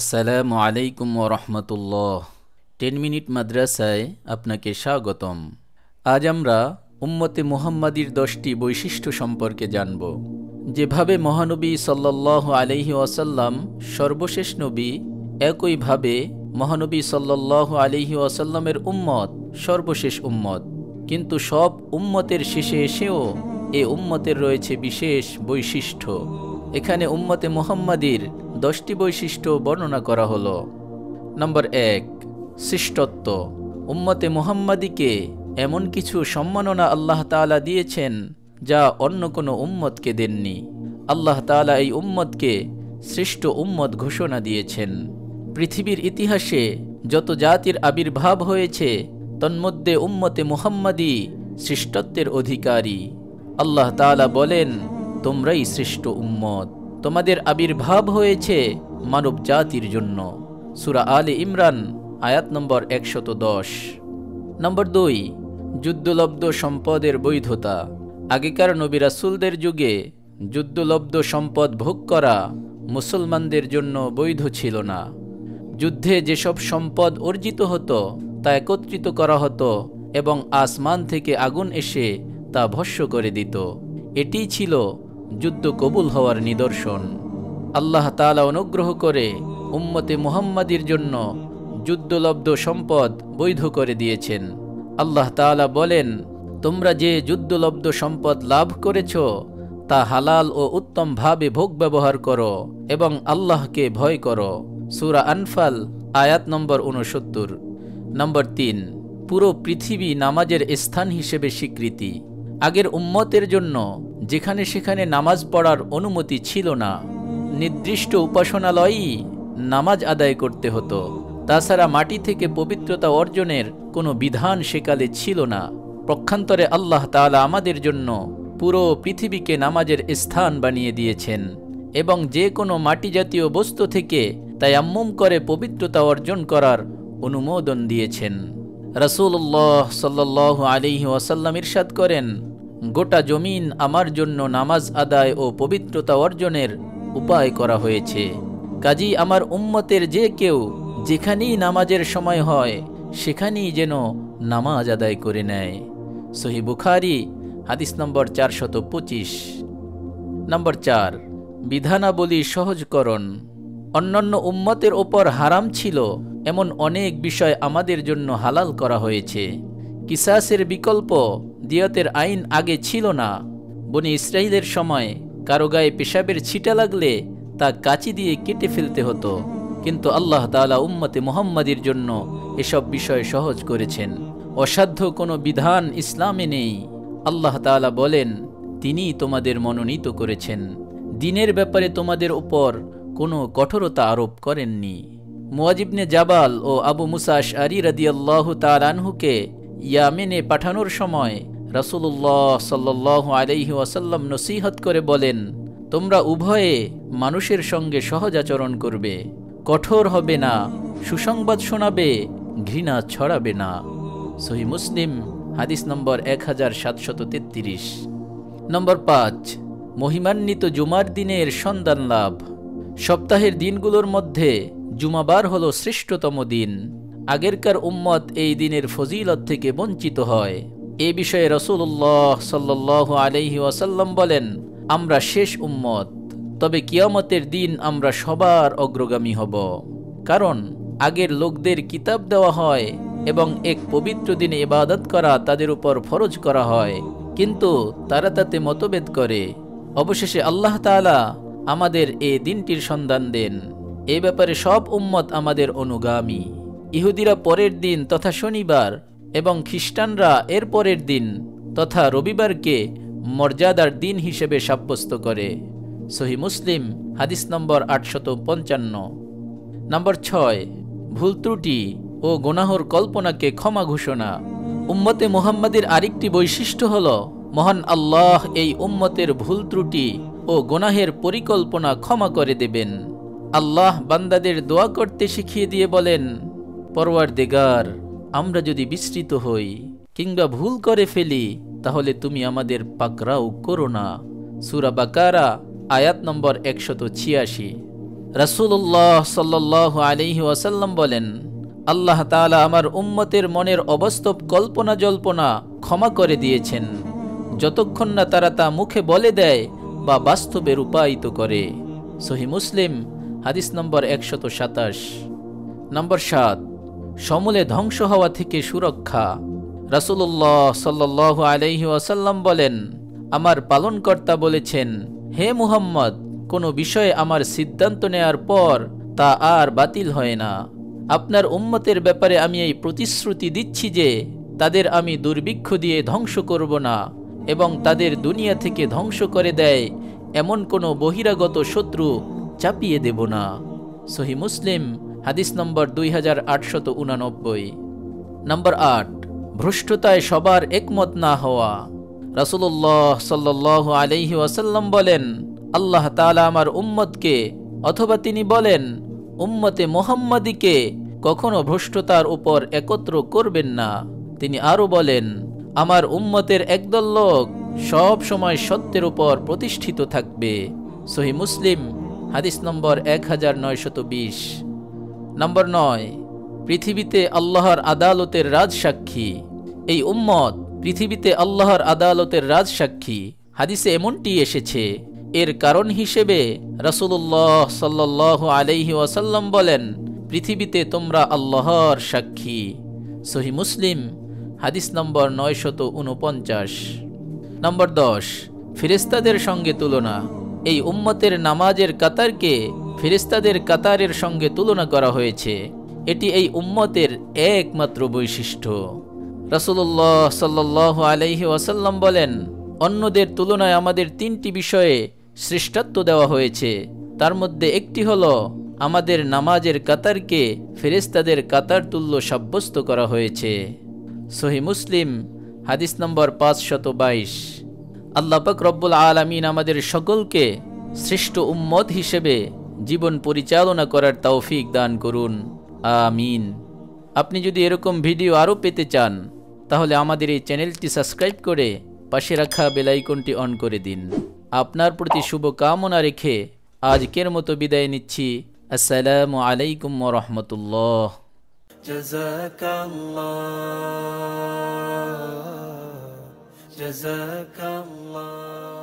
আসসালামু আলাইকুম ওয়া রাহমাতুল্লাহ। 10 মিনিট মাদ্রাসায় আপনাকে স্বাগতম। আজ আমরা উম্মতে মুহাম্মদীর 10টি বৈশিষ্ট্য সম্পর্কে জানব, যেভাবে মহানবী সাল্লাল্লাহু আলাইহি ওয়াসাল্লাম সর্বশেষ নবী, একইভাবে মহানবী সাল্লাল্লাহু আলাইহি ওয়াসাল্লামের উম্মত সর্বশেষ উম্মত। কিন্তু সব উম্মতের শেষে এসেও এ উম্মতের রয়েছে বিশেষ বৈশিষ্ট্য। এখানে উম্মতে মুহাম্মদীর 10টি বৈশিষ্ট্য বর্ণনা করা হলো। নম্বর 1, শ্রেষ্ঠত্ব। উম্মতে মুহাম্মদীকে এমন কিছু সম্মাননা আল্লাহ তাআলা দিয়েছেন যা অন্য কোনো উম্মতকে দেননি। আল্লাহ তাআলা এই উম্মতকে শ্রেষ্ঠ উম্মত ঘোষণা দিয়েছেন। পৃথিবীর ইতিহাসে যত জাতির আবির্ভাব হয়েছে তন্মধ্যে উম্মতে মুহাম্মদী শ্রেষ্ঠত্বের অধিকারী। আল্লাহ তাআলা বলেন, তোমরাই শ্রেষ্ঠ উম্মত, তোমাদের আবির্ভাব হয়েছে মানব জাতির জন্য। সুরা আলে ইমরান আয়াত নম্বর 110। নম্বর 2, যুদ্ধলব্ধ সম্পদের বৈধতা। আগেকার নবী রাসূলদের যুগে যুদ্ধলব্ধ সম্পদ ভোগ করা মুসলমানদের জন্য বৈধ ছিল না। যুদ্ধে যেসব সম্পদ অর্জিত হতো তা একত্রিত করা হতো এবং আসমান থেকে আগুন এসে তা ভস্ম করে দিত। এটি ছিল যুদ্ধ কবুল হওয়ার নিদর্শন। আল্লাহ তাআলা অনুগ্রহ করে উম্মতে মুহাম্মদীর জন্য যুদ্ধলব্ধ সম্পদ বৈধ করে দিয়েছেন। আল্লাহ তাআলা বলেন, তোমরা যে যুদ্ধলব্ধ সম্পদ লাভ করেছ তা হালাল ও উত্তমভাবে ভোগ ব্যবহার করো এবং আল্লাহকে ভয় করো। সুরা আনফাল আয়াত নম্বর 69। নম্বর 3, পুরো পৃথিবী নামাজের স্থান হিসেবে স্বীকৃতি। আগের উম্মতের জন্য যেখানে সেখানে নামাজ পড়ার অনুমতি ছিল না, নির্দিষ্ট উপাসনালয়েই নামাজ আদায় করতে হতো। তাছাড়া মাটি থেকে পবিত্রতা অর্জনের কোনো বিধান সেকালে ছিল না। পক্ষান্তরে আল্লাহ তাআলা আমাদের জন্য পুরো পৃথিবীকে নামাজের স্থান বানিয়ে দিয়েছেন এবং যে কোনো মাটি জাতীয় বস্তু থেকে তায়াম্মুম করে পবিত্রতা অর্জন করার অনুমোদন দিয়েছেন। রাসূলুল্লাহ সাল্লাল্লাহু আলাইহি ওয়াসাল্লাম ইরশাদ করেন, গোটা জমিন আমার জন্য নামাজ আদায় ও পবিত্রতা অর্জনের উপায় করা হয়েছে। কাজী আমার উম্মতের যে কেউ যেখানেই নামাজের সময় হয় সেখানেই যেন নামাজ আদায় করে নেয়। সহিহ বুখারী হাদিস নম্বর 425। নম্বর 4, বিধানাবলী সহজকরণ। অন্যান্য উম্মতের ওপর হারাম ছিল এমন অনেক বিষয় আমাদের জন্য হালাল করা হয়েছে। কিসাসের বিকল্প দিয়তের আইন আগে ছিল না। বনি ইসরাইলের সময় কারো গায়ে পেশাবের ছিটা লাগলে তা কাঁচি দিয়ে কেটে ফেলতে হতো, কিন্তু আল্লাহ তাআলা উম্মতে মুহাম্মদীর জন্য এসব বিষয় সহজ করেছেন। অসাধ্য কোনো বিধান ইসলামে নেই। আল্লাহ তাআলা বলেন, তিনি তোমাদের মনোনীত করেছেন, দ্বীনের ব্যাপারে তোমাদের উপর কোনো কঠোরতা আরোপ করেননি। মুয়াজ ইবনে জাবাল ও আবু মুসা আশআরী রাদিয়াল্লাহু তাআলা আনহুকে ইয়ামেনে পাঠানোর সময় রাসূলুল্লাহ সাল্লাল্লাহু আলাইহি ওয়াসাল্লাম নসিহত করে বলেন, তোমরা উভয়ে মানুষের সঙ্গে সহজাচরণ করবে, কঠোর হবে না, সুসংবাদ শোনাবে, ঘৃণা ছড়াবে না। সহিহ মুসলিম হাদিস নম্বর 1733। নম্বর 5, মহিমান্বিত জুমার দিনের সন্ধান লাভ। সপ্তাহের দিনগুলোর মধ্যে জুমাবার হলো শ্রেষ্ঠতম দিন। আগেরকার উম্মত এই দিনের ফজিলত থেকে বঞ্চিত হয়। এ বিষয়ে রাসূলুল্লাহ সাল্লাল্লাহু আলাইহি ওয়াসাল্লাম বলেন, আমরা শেষ উম্মত, তবে কিয়ামতের দিন আমরা সবার অগ্রগামী হব। কারণ আগের লোকদের কিতাব দেওয়া হয় এবং এক পবিত্র দিনে ইবাদত করা তাদের উপর ফরজ করা হয়, কিন্তু তারা তাতে মতভেদ করে। অবশেষে আল্লাহ তাআলা আমাদের এ দিনটির সন্ধান দেন। এ ব্যাপারে সব উম্মত আমাদের অনুগামী। ইহুদিরা পরের দিন তথা শনিবার এবং খ্রিস্টানরা এর পরের দিন তথা রবিবারকে মর্যাদার দিন হিসেবে সাব্যস্ত করে। সহিহ মুসলিম হাদিস নম্বর 855। নম্বর 6, ভুল ত্রুটি ও গুনাহর কল্পনাকে ক্ষমা ঘোষণা। উম্মতে মুহাম্মদীর আরেকটি বৈশিষ্ট্য হলো, মহান আল্লাহ এই উম্মতের ভুল ত্রুটি ও গুনাহের পরিকল্পনা ক্ষমা করে দেবেন। আল্লাহ বান্দাদের দোয়া করতে শিখিয়ে দিয়ে বলেন, পরওয়ারদিগার, আমরা যদি বিস্মৃত হই কিংবা ভুল করে ফেলি তাহলে তুমি আমাদের পাকড়াও করো না। সূরা বাকারা আয়াত নম্বর 186। রাসূলুল্লাহ সাল্লাল্লাহু আলাইহি ওয়াসাল্লাম বলেন, আল্লাহ তাআলা আমার উম্মতের মনের অবাস্তব কল্পনা জল্পনা ক্ষমা করে দিয়েছেন যতক্ষণ না তারা তা মুখে বলে দেয় বা বাস্তবে রূপায়িত করে। সহিহ মুসলিম হাদিস নম্বর 127। নম্বর 7, সমূলে ধ্বংস হওয়া থেকে সুরক্ষা। রাসূলুল্লাহ সাল্লাল্লাহু আলাইহি ওয়াসাল্লাম বলেন, আমার পালনকর্তা বলেছেন, হে মুহাম্মদ, কোনো বিষয়ে আমার সিদ্ধান্ত নেয়ার পর তা আর বাতিল হয় না। আপনার উম্মতের ব্যাপারে আমি এই প্রতিশ্রুতি দিচ্ছি যে তাদের আমি দুর্ভিক্ষ দিয়ে ধ্বংস করব না এবং তাদের দুনিয়া থেকে ধ্বংস করে দেয় এমন কোনো বহিরাগত শত্রু চাপিয়ে দেব না। সহিহ মুসলিম হাদিস নম্বর 2889। নম্বর 8, ভ্রষ্টতায় সবার একমত না হওয়া। রাসূলুল্লাহ সাল্লাল্লাহু আলাইহি ওয়াসাল্লাম বলেন, আল্লাহ তাআলা আমার উম্মতকে, অথবা তিনি বলেন উম্মতে মুহাম্মদীকে, কখনো ভ্রষ্টতার উপর একত্র করবেন না। তিনি আরও বলেন, আমার উম্মতের একদল লোক সব সময় সত্যের উপর প্রতিষ্ঠিত থাকবে। সহিহ মুসলিম হাদিস নম্বর 1920। নম্বর 9, পৃথিবীতে আল্লাহর আদালতের রাজসাক্ষী। এই উম্মত পৃথিবীতে আল্লাহর আদালতের রাজসাক্ষী, হাদিসে এমনটি এসেছে। এর কারণ হিসেবে রাসূলুল্লাহ সাল্লাল্লাহু আলাইহি ওয়াসাল্লাম বলেন, পৃথিবীতে তোমরা আল্লাহর সাক্ষী। সহিহ মুসলিম হাদিস নম্বর 949। নম্বর 10, ফেরেশতাদের সঙ্গে তুলনা। এই উম্মতের নামাজের কাতারকে ফেরেশতাদের কাতারের সঙ্গে তুলনা করা হয়েছে। এটি এই উম্মতের একমাত্র বৈশিষ্ট্য। রাসূলুল্লাহ সাল্লাল্লাহু আলাইহি ওয়াসাল্লাম বলেন, অন্যদের তুলনায় আমাদের 3টি বিষয়ে শ্রেষ্ঠত্ব দেওয়া হয়েছে। তার মধ্যে একটি হলো আমাদের নামাজের কাতারকে ফেরেশতাদের কাতার তুল্য সাব্যস্ত করা হয়েছে। সহিহ মুসলিম হাদিস নম্বর 522। আল্লাহ পাক রব্বুল আলামিন আমাদের সকলকে শ্রেষ্ঠ উম্মত হিসেবে জীবন পরিচালনা করার তৌফিক দান করুন। আমিন। আপনি যদি এরকম ভিডিও আরও পেতে চান তাহলে আমাদের এই চ্যানেলটি সাবস্ক্রাইব করে পাশে রাখা বেল আইকনটি অন করে দিন। আপনার প্রতি শুভকামনা রেখে আজকের মতো বিদায় নিচ্ছি। আসসালামু আলাইকুম ওয়া রাহমাতুল্লাহ। জাযাকাল্লাহ।